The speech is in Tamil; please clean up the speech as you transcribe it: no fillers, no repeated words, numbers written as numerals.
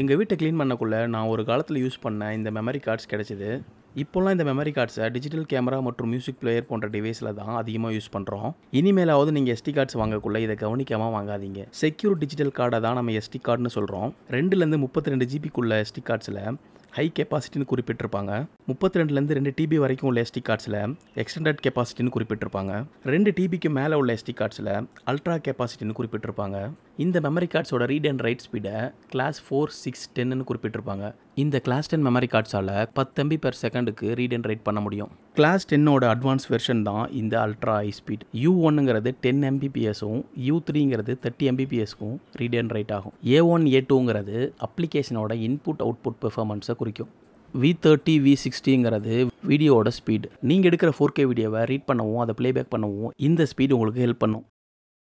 எங்கள் வீட்டை க்ளீன் பண்ணக்குள்ளே நான் ஒரு காலத்தில் யூஸ் பண்ண இந்த மெமரி கார்ட்ஸ் கிடச்சிது. இப்போல்லாம் இந்த மெமரி கார்ட்ஸை டிஜிட்டல் கேமரா மற்றும் மியூசிக் பிளேயர் போன்ற டிவைஸில் தான் அதிகமாக யூஸ் பண்ணுறோம். இனிமேலாவது நீங்கள் எஸ்டி கார்ட்ஸ் வாங்கக்குள்ளே இதை கவனிக்காமல் வாங்காதீங்க. செக்யூர் டிஜிட்டல் கார்டை தான் நம்ம எஸ்டி கார்டுன்னு சொல்கிறோம். 2லேருந்து 32 ஜிபிக்குள்ளே எஸ்டி கார்ட்ஸில் ஹை கெப்பாசிட்டின்னு குறிப்பிட்டிருப்பாங்க. 32லேருந்து 2 டிபி வரைக்கும் உள்ள எஸ்டி கார்ட்ஸில் எக்ஸ்டெண்டட் கெப்பாசிட்டின்னு குறிப்பிட்டிருப்பாங்க. 2 டிபிக்கு மேலே உள்ள எஸ்டி கார்ட்ஸில் அல்ட்ரா கெப்பாசிட்டின்னு குறிப்பிட்டிருப்பாங்க. இந்த மெமரி கார்ட்ஸோட ரீட் அண்ட் ரைட் ஸ்பீடை கிளாஸ் 4, 6, 10ன்னு குறிப்பிட்டிருப்பாங்க. இந்த கிளாஸ் 10 மெமரி கார்ட்ஸால் 10 MB/s ரீட் அண்ட் ரைட் பண்ண முடியும். கிளாஸ் 10ஓட அட்வான்ஸ் வெர்ஷன் தான் இந்த அல்ட்ரா ஹை ஸ்பீட். U1ங்கிறது 10 MBpsஸும் U3ங்கிறது 30 MBpsக்கும் ரீட் அண்ட் ரைட் ஆகும். A1, A2ங்கிறது அப்ளிகேஷனோட இன்புட் அவுட்புட் பெர்ஃபார்மன்ஸை குறிக்கும். V30, V60ங்கிறது வீடியோவோட ஸ்பீடு. நீங்கள் எடுக்கிற 4K வீடியோவை ரீட் பண்ணவும் அதை ப்ளேபேக் பண்ணவும் இந்த ஸ்பீடு உங்களுக்கு ஹெல்ப் பண்ணும்.